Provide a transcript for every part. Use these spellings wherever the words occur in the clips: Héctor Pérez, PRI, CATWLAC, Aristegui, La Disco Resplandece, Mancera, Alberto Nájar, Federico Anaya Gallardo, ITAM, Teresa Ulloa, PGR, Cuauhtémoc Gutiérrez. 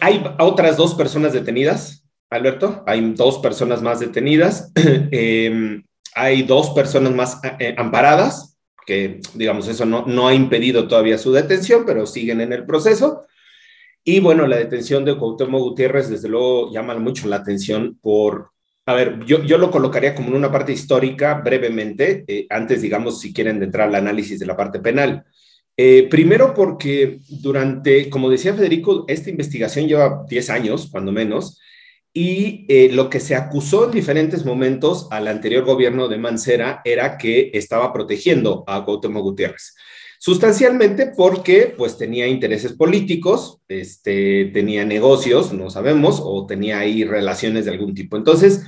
Hay otras dos personas detenidas, Alberto. Hay dos personas más detenidas. Hay dos personas más amparadas, que digamos eso no ha impedido todavía su detención, pero siguen en el proceso. Y bueno, la detención de Cuauhtémoc Gutiérrez desde luego llama mucho la atención por... A ver, yo lo colocaría como en una parte histórica brevemente, antes digamos si quieren entrar al análisis de la parte penal. Primero porque durante, como decía Federico, esta investigación lleva 10 años, cuando menos, y lo que se acusó en diferentes momentos al anterior gobierno de Mancera era que estaba protegiendo a Cuauhtémoc Gutiérrez, sustancialmente porque pues tenía intereses políticos, tenía negocios, no sabemos, o tenía ahí relaciones de algún tipo. Entonces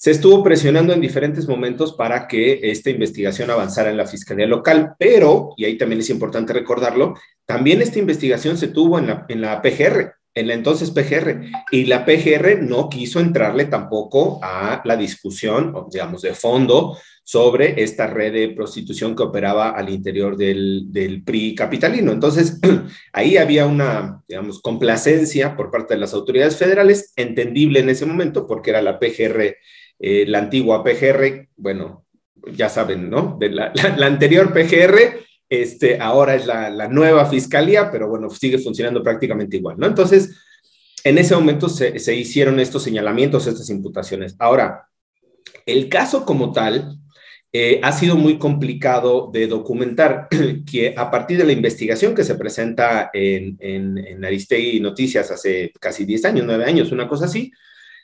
se estuvo presionando en diferentes momentos para que esta investigación avanzara en la Fiscalía Local, pero, y ahí también es importante recordarlo, también esta investigación se tuvo en la PGR, en la entonces PGR, y la PGR no quiso entrarle tampoco a la discusión, digamos, de fondo sobre esta red de prostitución que operaba al interior del PRI capitalino. Entonces, ahí había una, digamos, complacencia por parte de las autoridades federales, entendible en ese momento, porque era la PGR, la antigua PGR, bueno, ya saben, ¿no? De la anterior PGR, ahora es la nueva fiscalía, pero bueno, sigue funcionando prácticamente igual, ¿no? Entonces, en ese momento se hicieron estos señalamientos, estas imputaciones. Ahora, el caso como tal ha sido muy complicado de documentar, que a partir de la investigación que se presenta en Aristegui Noticias hace casi 10 años, 9 años, una cosa así,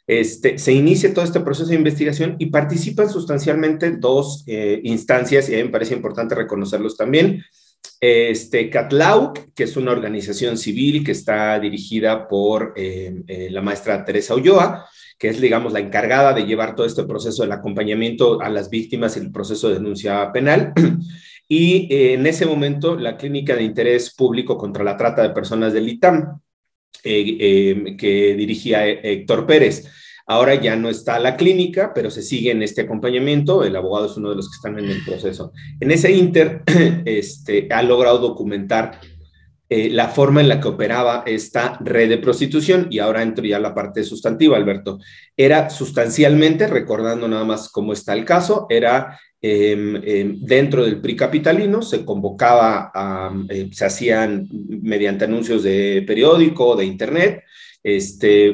se inicia todo este proceso de investigación y participan sustancialmente dos instancias, y a mí me parece importante reconocerlos también. CATWLAC, que es una organización civil que está dirigida por la maestra Teresa Ulloa, que es, digamos, la encargada de llevar todo este proceso del acompañamiento a las víctimas y el proceso de denuncia penal. Y en ese momento, la Clínica de Interés Público contra la Trata de Personas del ITAM, que dirigía Héctor Pérez. Ahora ya no está la clínica, pero se sigue en este acompañamiento. El abogado es uno de los que están en el proceso. En ese inter, ha logrado documentar la forma en la que operaba esta red de prostitución, y ahora entro ya a la parte sustantiva, Alberto. Era sustancialmente, recordando nada más cómo está el caso, era dentro del PRI capitalino, se convocaba, se hacían mediante anuncios de periódico, de internet,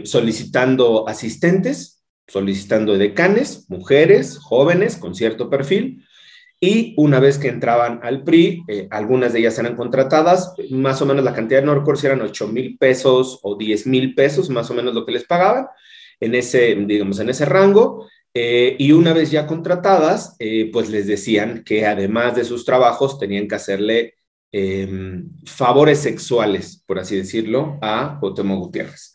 solicitando asistentes, solicitando decanes, mujeres, jóvenes con cierto perfil, y una vez que entraban al PRI, algunas de ellas eran contratadas, más o menos la cantidad, no recuerdo si eran 8,000 pesos o 10,000 pesos, más o menos lo que les pagaban, en ese, digamos, en ese rango. Y una vez ya contratadas, pues les decían que además de sus trabajos tenían que hacerle favores sexuales, por así decirlo, a Cuauhtémoc Gutiérrez.